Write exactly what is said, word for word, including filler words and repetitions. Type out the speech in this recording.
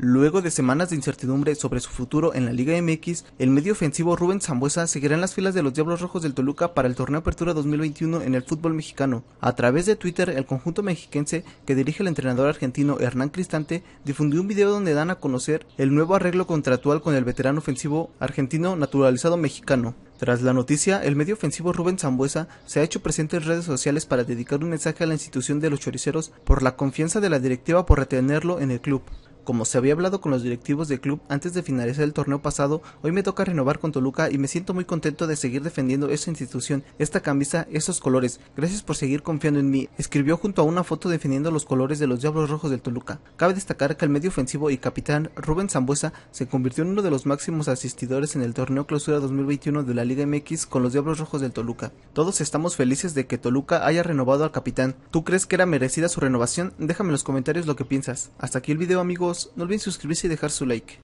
Luego de semanas de incertidumbre sobre su futuro en la Liga M X, el medio ofensivo Rubén Sambueza seguirá en las filas de los Diablos Rojos del Toluca para el torneo Apertura dos mil veintiuno en el fútbol mexicano. A través de Twitter, el conjunto mexiquense que dirige el entrenador argentino Hernán Cristante difundió un video donde dan a conocer el nuevo arreglo contractual con el veterano ofensivo argentino naturalizado mexicano. Tras la noticia, el medio ofensivo Rubén Sambueza se ha hecho presente en redes sociales para dedicar un mensaje a la institución de los choriceros por la confianza de la directiva por retenerlo en el club. Como se había hablado con los directivos del club antes de finalizar el torneo pasado, hoy me toca renovar con Toluca y me siento muy contento de seguir defendiendo esa institución, esta camisa, esos colores. Gracias por seguir confiando en mí, escribió junto a una foto defendiendo los colores de los Diablos Rojos del Toluca. Cabe destacar que el medio ofensivo y capitán Rubén Sambueza se convirtió en uno de los máximos asistidores en el torneo Clausura dos mil veintiuno de la Liga M X con los Diablos Rojos del Toluca. Todos estamos felices de que Toluca haya renovado al capitán. ¿Tú crees que era merecida su renovación? Déjame en los comentarios lo que piensas. Hasta aquí el video, amigos. No olviden suscribirse y dejar su like.